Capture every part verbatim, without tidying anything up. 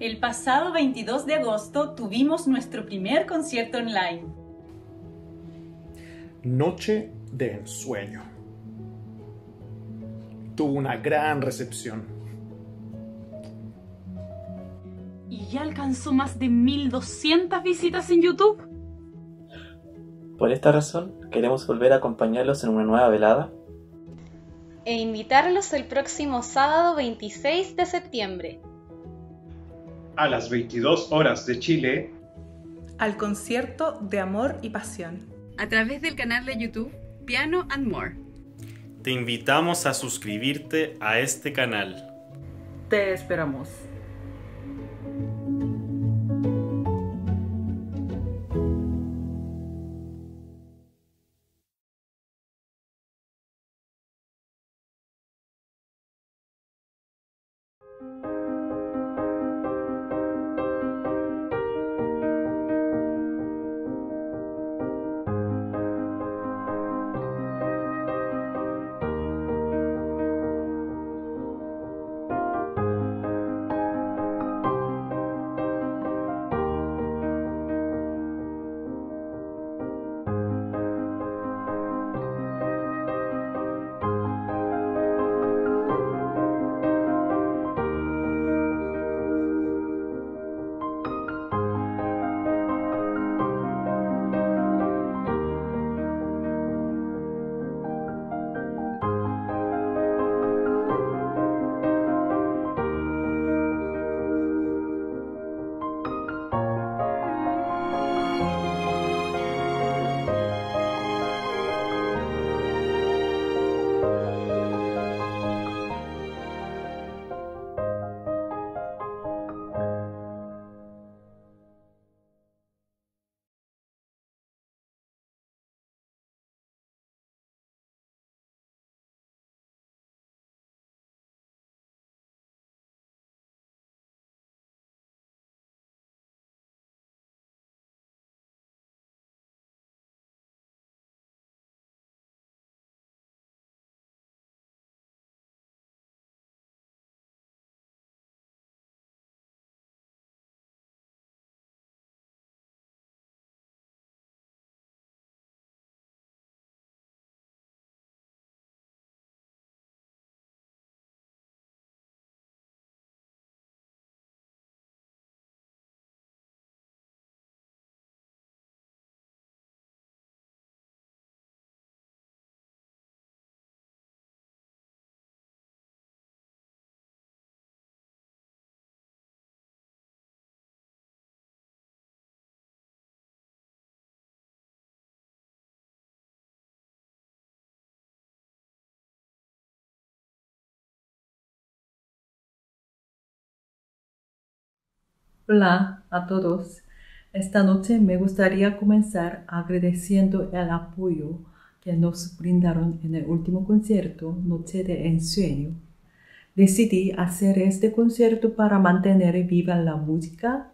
El pasado veintidós de agosto tuvimos nuestro primer concierto online. Noche de ensueño. Tuvo una gran recepción. Y ya alcanzó más de mil doscientas visitas en YouTube. Por esta razón, queremos volver a acompañarlos en una nueva velada e invitarlos el próximo sábado veintiséis de septiembre. A las veintidós horas de Chile, al concierto de Amor y Pasión, a través del canal de YouTube Piano and More. Te invitamos a suscribirte a este canal. Te esperamos. Hola a todos. Esta noche me gustaría comenzar agradeciendo el apoyo que nos brindaron en el último concierto, Noche de Ensueño. Decidí hacer este concierto para mantener viva la música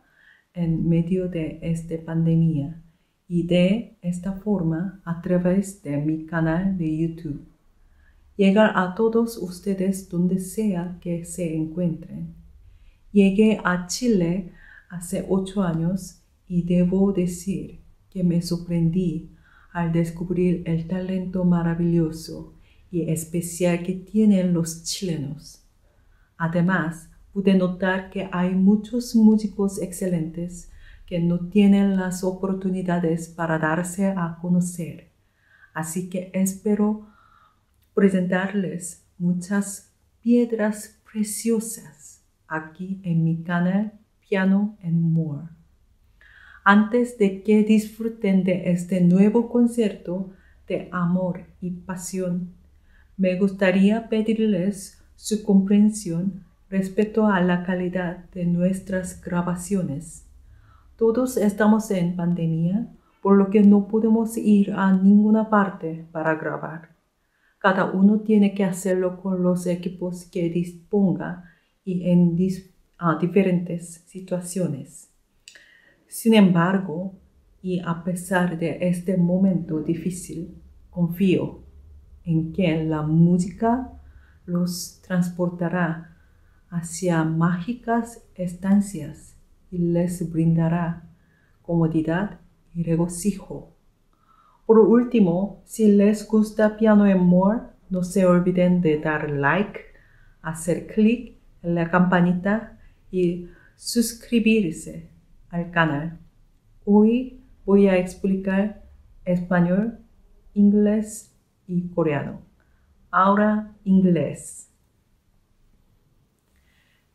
en medio de esta pandemia y de esta forma a través de mi canal de YouTube. Llegar a todos ustedes donde sea que se encuentren. Llegué a Chile hace ocho años y debo decir que me sorprendí al descubrir el talento maravilloso y especial que tienen los chilenos. Además, pude notar que hay muchos músicos excelentes que no tienen las oportunidades para darse a conocer. Así que espero presentarles muchas piedras preciosas aquí en mi canal Piano and More. Antes de que disfruten de este nuevo concierto de amor y pasión, me gustaría pedirles su comprensión respecto a la calidad de nuestras grabaciones. Todos estamos en pandemia, por lo que no podemos ir a ninguna parte para grabar. Cada uno tiene que hacerlo con los equipos que disponga y en ah, diferentes situaciones. Sin embargo, y a pesar de este momento difícil, confío en que la música los transportará hacia mágicas estancias y les brindará comodidad y regocijo. Por último, si les gusta Piano and More, no se olviden de dar like, hacer clic en la campanita y suscribirse al canal. Hoy voy a explicar español, inglés y coreano. Ahora inglés.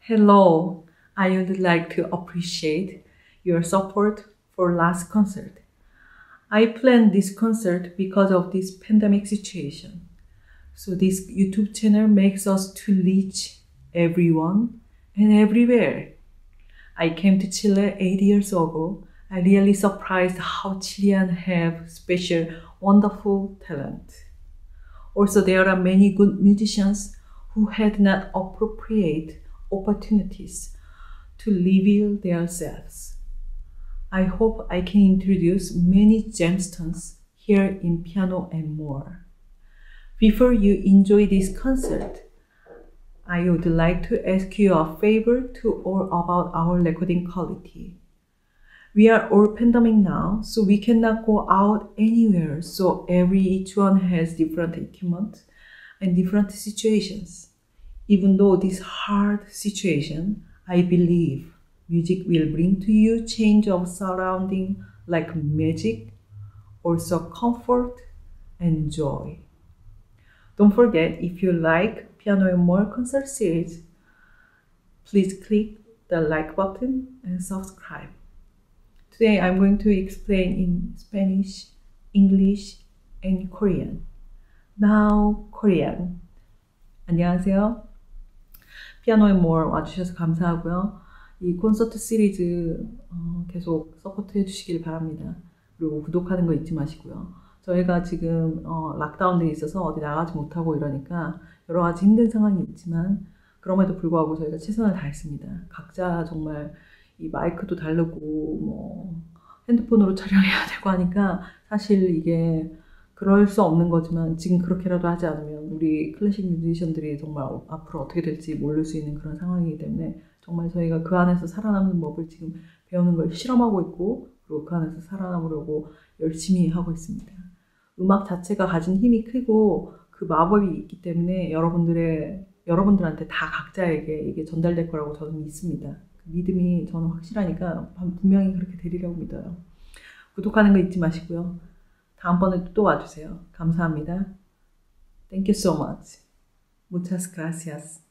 Hello, I would like to appreciate your support for last concert. I planned this concert because of this pandemic situation. So this YouTube channel makes us to reach everyone and everywhere. I came to Chile eight years ago. I really surprised how Chileans have special, wonderful talent. Also, there are many good musicians who had not appropriate opportunities to reveal themselves. I hope I can introduce many gemstones here in Piano and More. Before you enjoy this concert, I would like to ask you a favor to all about our recording quality. We are all pandemic now, so we cannot go out anywhere, so every each one has different equipment and different situations. Even though this hard situation, I believe music will bring to you change of surrounding like magic, also comfort and joy. Don't forget, if you like Piano and More concert series, please click the like button and subscribe. Today I'm going to explain in Spanish, English, and Korean. Now Korean. 안녕하세요. Piano and More 와주셔서 감사하고요. 이 콘서트 시리즈 어, 계속 서포트 해주시길 바랍니다. 그리고 구독하는 거 잊지 마시고요. 저희가 지금 어, 락다운되어 있어서 어디 나가지 못하고 이러니까 여러 가지 힘든 상황이 있지만 그럼에도 불구하고 저희가 최선을 다했습니다. 각자 정말 이 마이크도 다르고 뭐 핸드폰으로 촬영해야 되고 하니까 사실 이게 그럴 수 없는 거지만 지금 그렇게라도 하지 않으면 우리 클래식 뮤지션들이 정말 앞으로 어떻게 될지 모를 수 있는 그런 상황이기 때문에 정말 저희가 그 안에서 살아남는 법을 지금 배우는 걸 실험하고 있고 그리고 그 안에서 살아남으려고 열심히 하고 있습니다. 음악 자체가 가진 힘이 크고 그 마법이 있기 때문에 여러분들의, 여러분들한테 다 각자에게 이게 전달될 거라고 저는 믿습니다. 그 믿음이 저는 확실하니까 분명히 그렇게 되리라고 믿어요. 구독하는 거 잊지 마시고요. 다음번에 또 와주세요. 감사합니다. Thank you so much. Muchas gracias.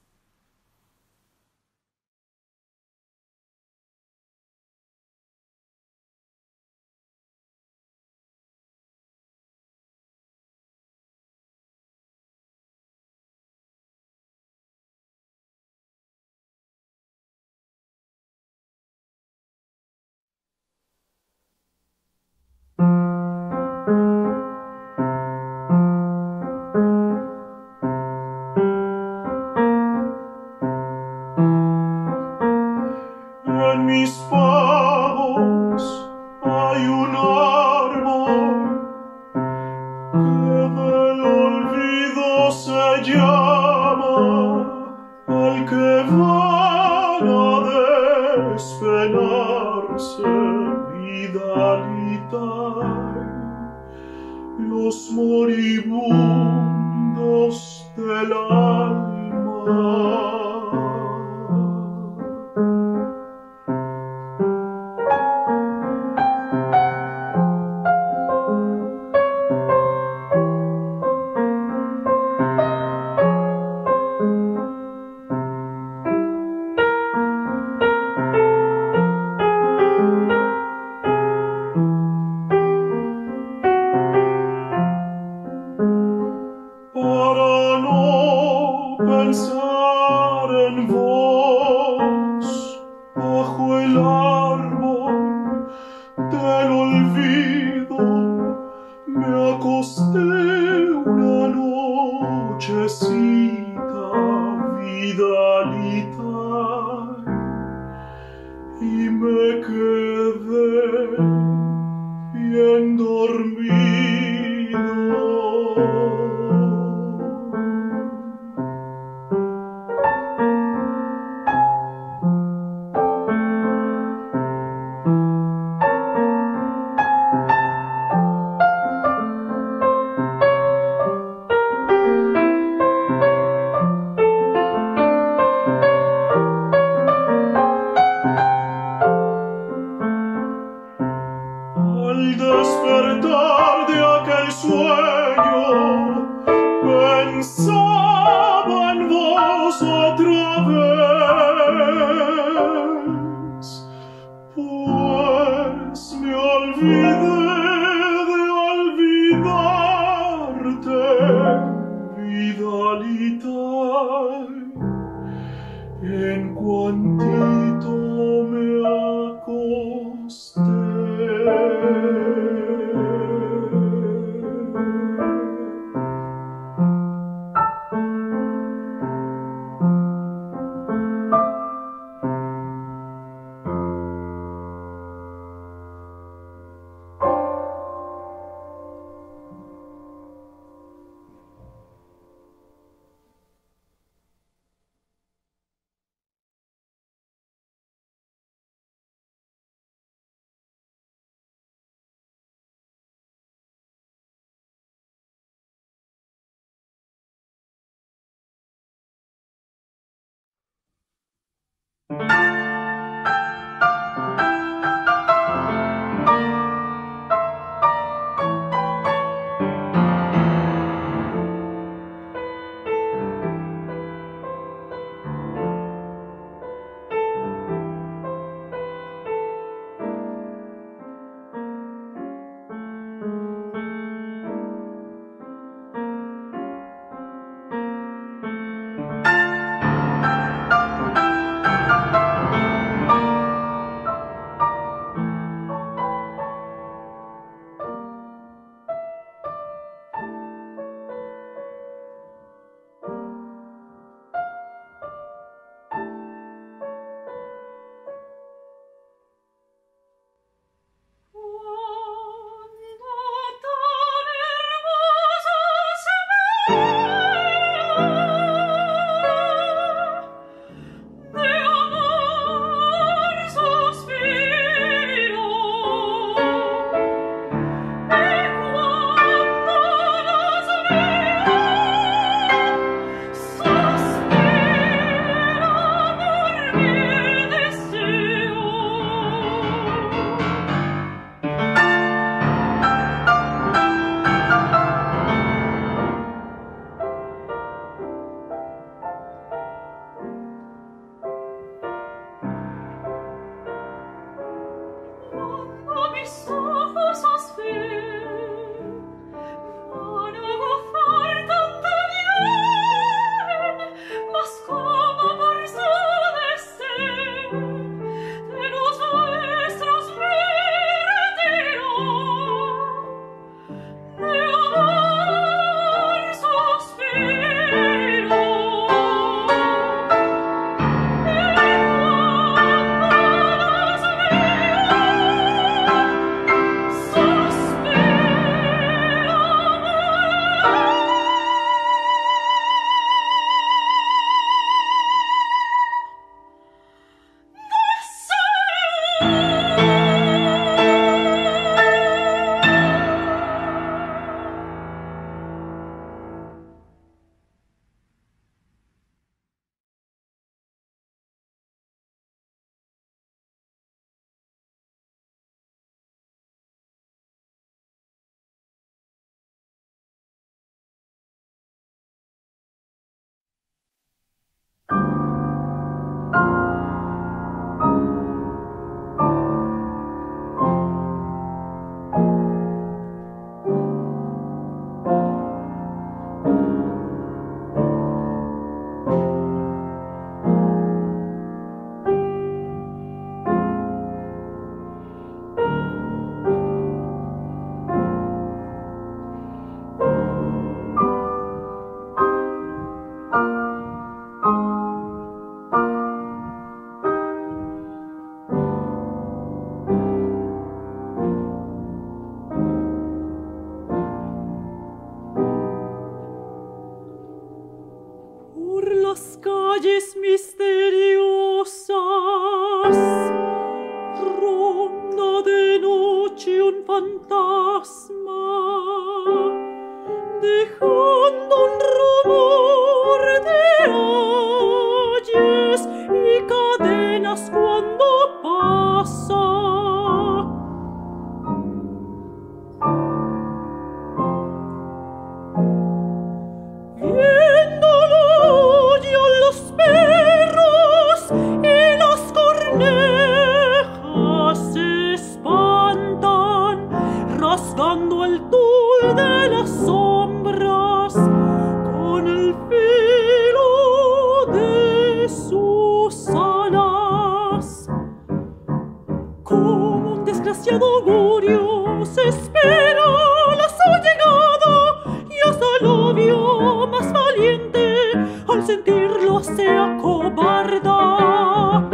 Los moribundos del alma. Dormido. al despertar de aquel sueño, pensaba en vos otra vez, pues me olvidé de olvidarte, vidalita, en cuantito me acosté. rasgando el tul de las sombras con el filo de sus alas. Como un desgraciado augurio se espera la su llegada, y hasta el obvio más valiente al sentirlo se acobarda.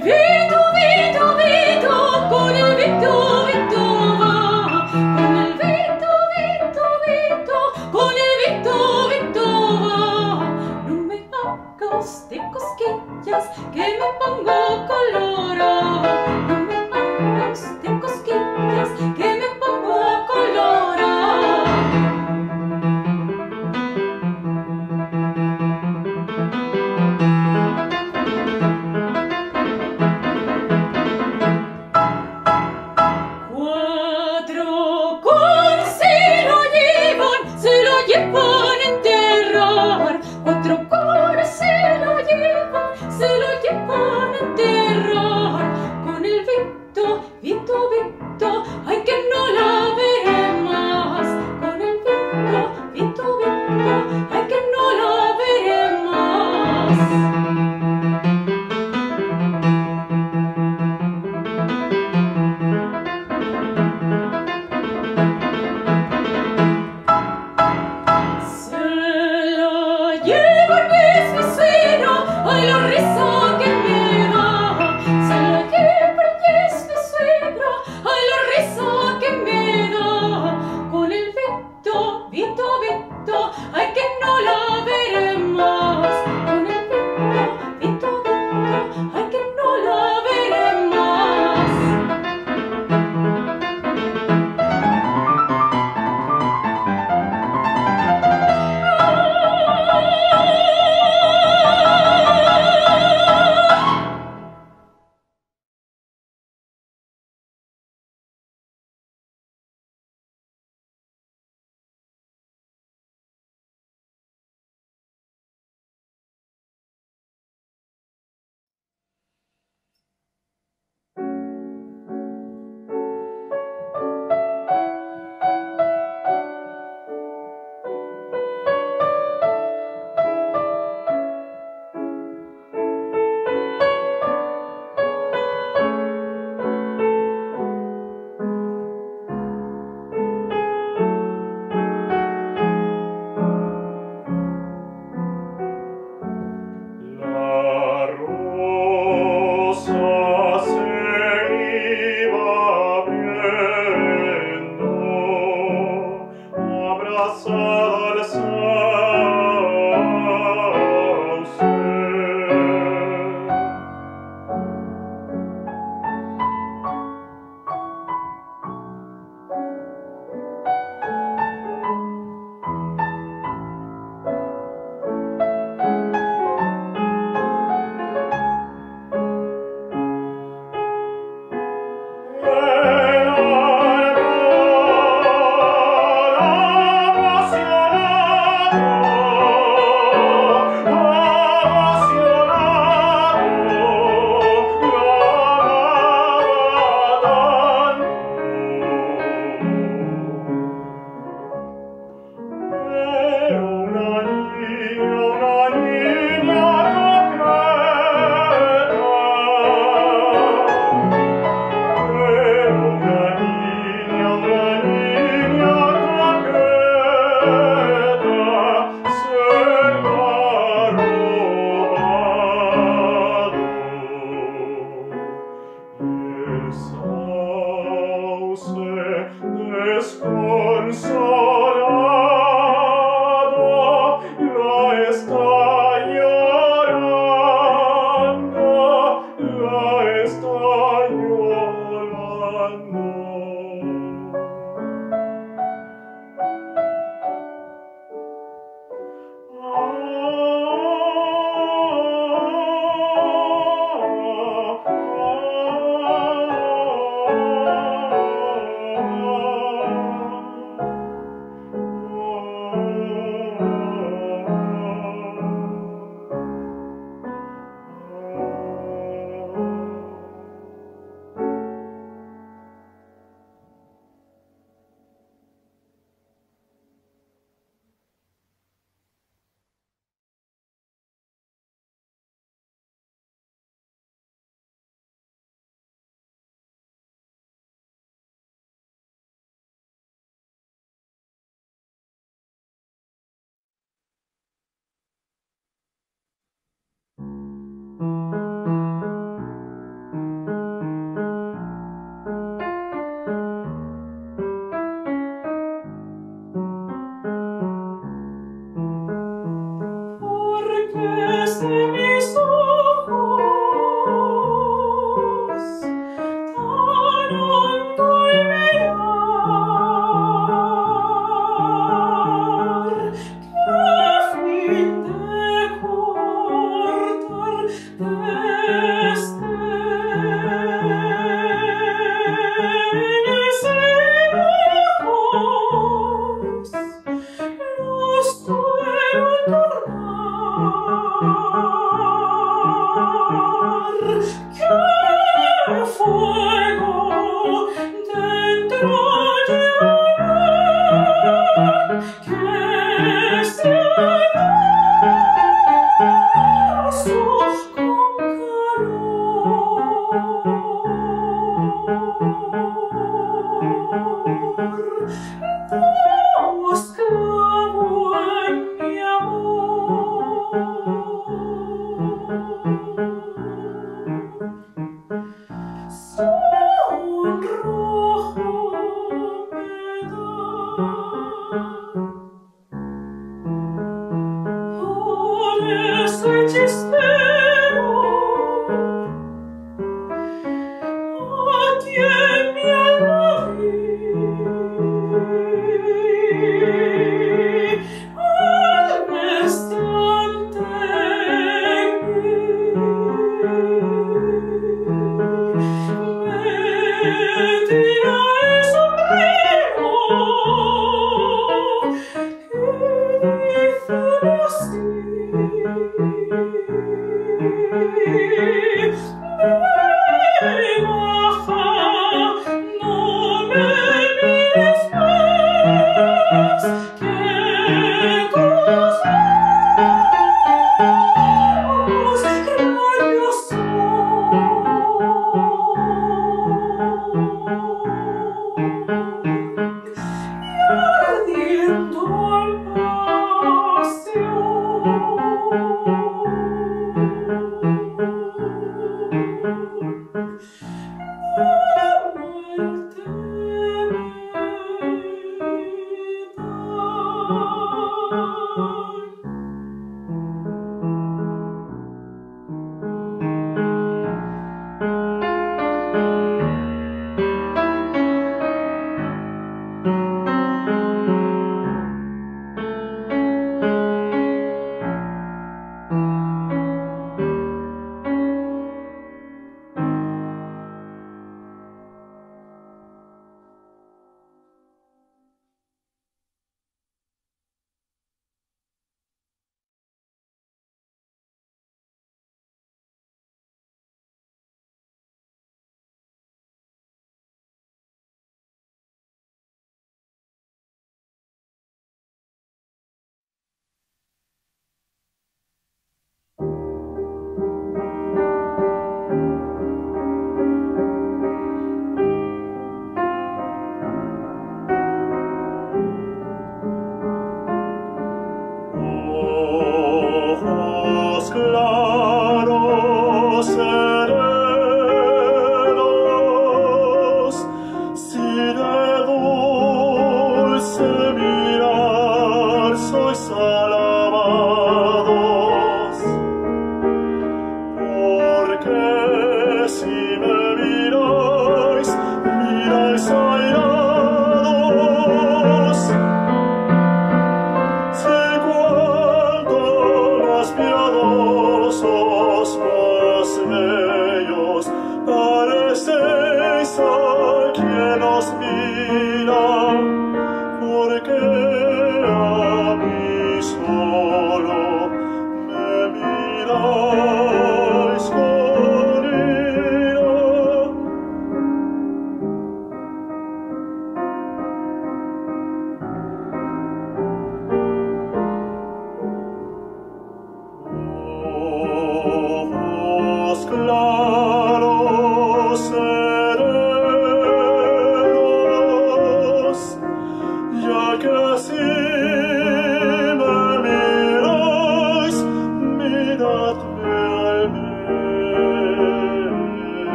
Vito, Vito, Vito, con el Vito, Vito va.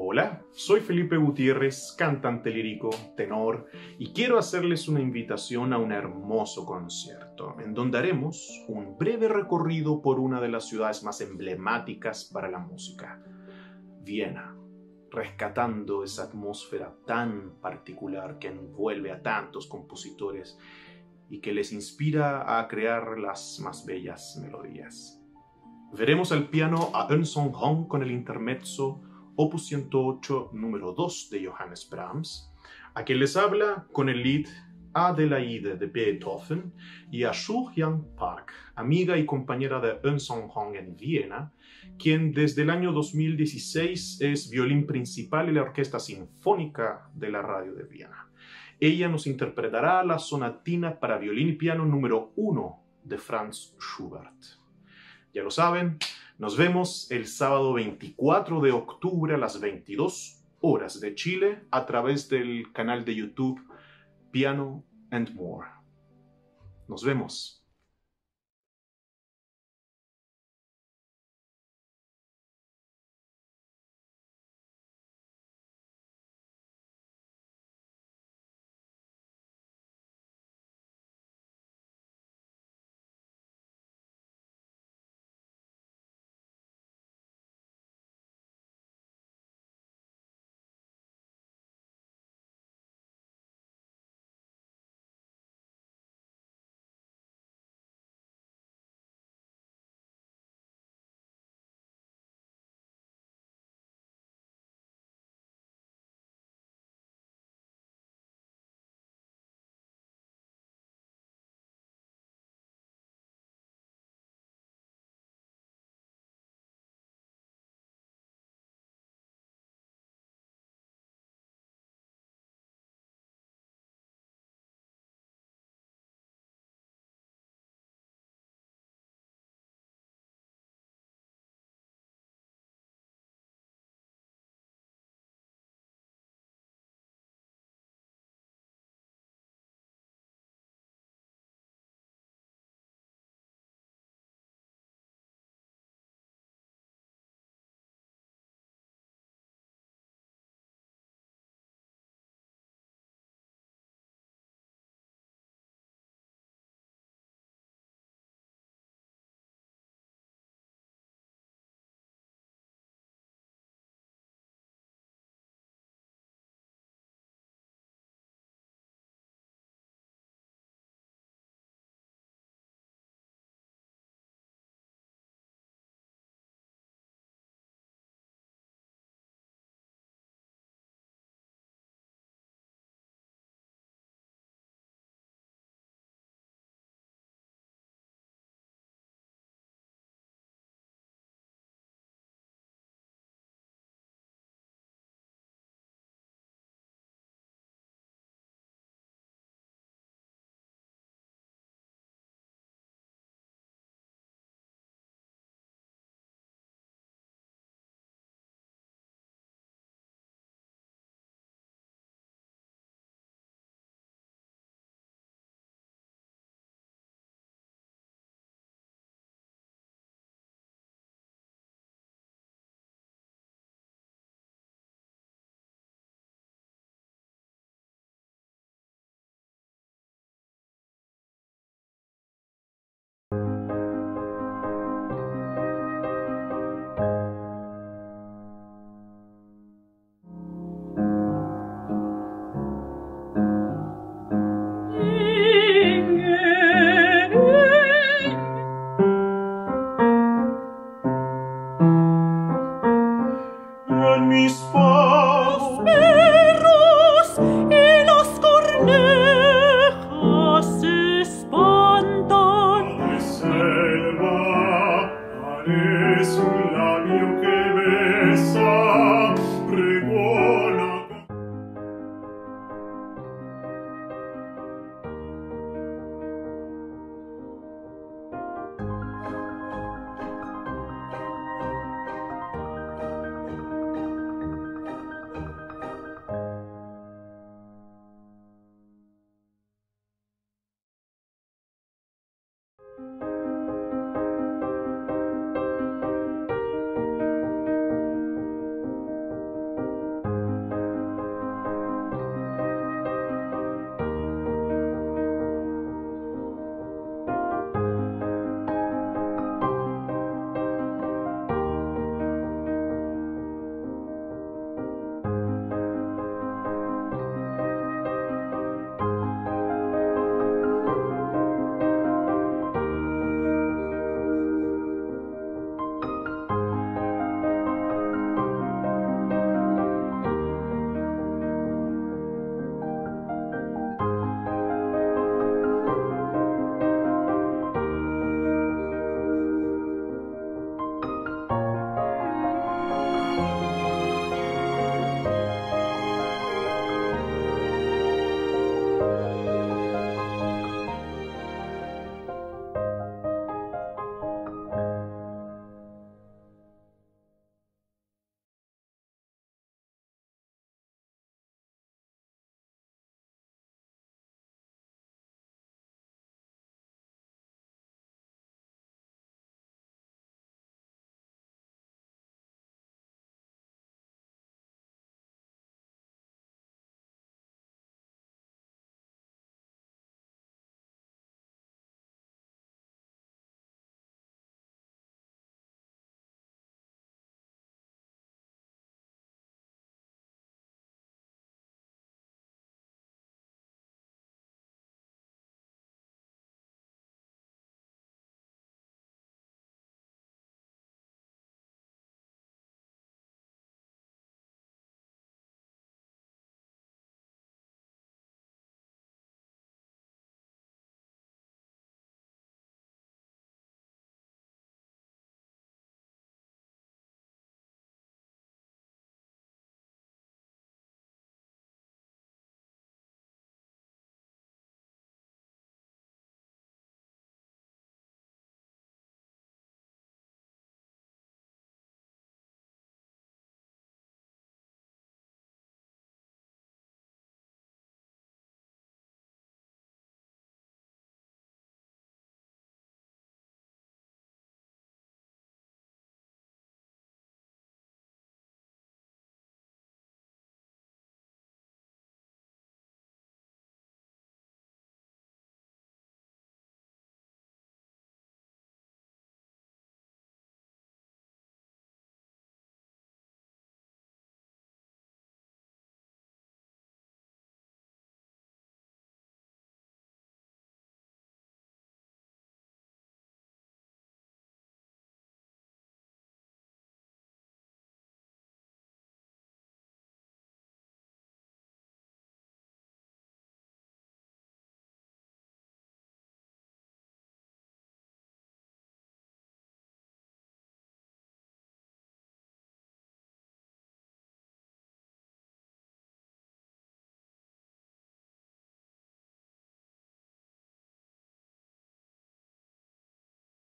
Hola, soy Felipe Gutiérrez, cantante lírico, tenor, y quiero hacerles una invitación a un hermoso concierto, en donde haremos un breve recorrido por una de las ciudades más emblemáticas para la música, Viena, rescatando esa atmósfera tan particular que envuelve a tantos compositores y que les inspira a crear las más bellas melodías. Veremos al piano a Eun Seong Hong con el intermezzo Opus ciento ocho, número dos de Johannes Brahms, a quien les habla con el lead Adelaide de Beethoven y a Shu-Yang Park, amiga y compañera de Eun Seong Hong en Viena, quien desde el año dos mil dieciséis es violín principal en la Orquesta Sinfónica de la Radio de Viena. Ella nos interpretará la sonatina para violín y piano número uno de Franz Schubert. Ya lo saben, nos vemos el sábado veinticuatro de octubre a las veintidós horas de Chile a través del canal de YouTube Piano and More. Nos vemos. Jesús.